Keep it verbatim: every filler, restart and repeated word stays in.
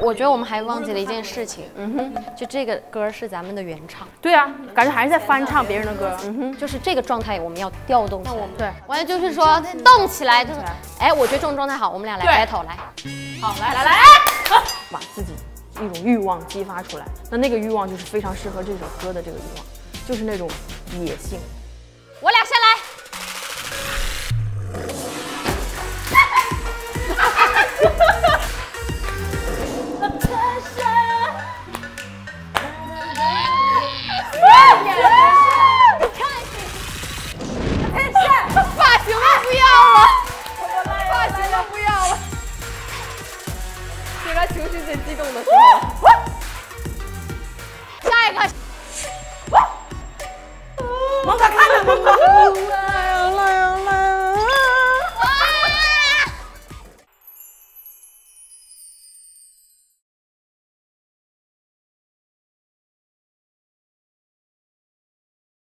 我觉得我们还忘记了一件事情，嗯哼，就这个歌是咱们的原唱。对啊，感觉还是在翻唱别人的歌，嗯哼，就是这个状态我们要调动起来。对，完了就是说动起来，就是哎，我觉得这种状态好，我们俩来 battle 来，好来来来，把自己一种欲望激发出来，那那个欲望就是非常适合这首歌的这个欲望，就是那种野性。我俩先来。 下一个，王可看。